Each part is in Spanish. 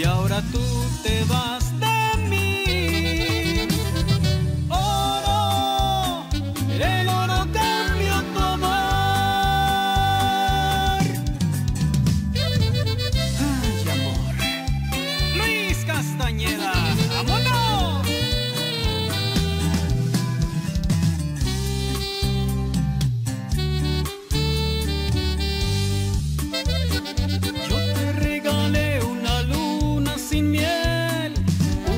y ahora tú te vas de mí. Oro, el oro cambió tu amor. Ay, amor. Luis Castañeda, ¡vámonos! Yo te regalé una luna sin miel,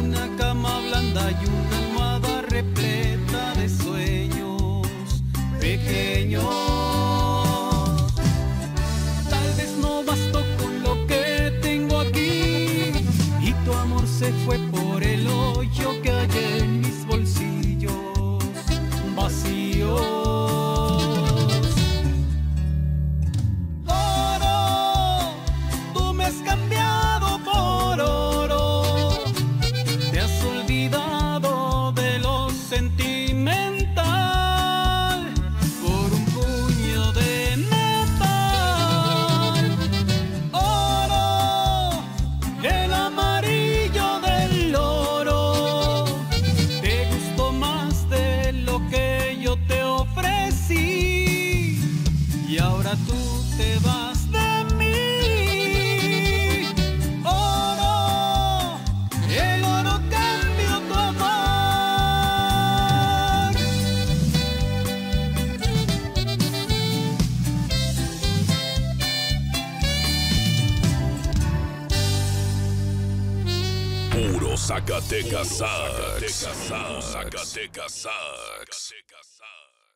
una cama blanda y una almohada repleta de sueños pequeños. Tal vez no bastó con lo que tengo aquí, y tu amor se fue por el hoyo que hallé en mis bolsillos vacíos. Tú te vas de mí. Oro, el oro cambió tu amor. Puro Zacatecas Sax.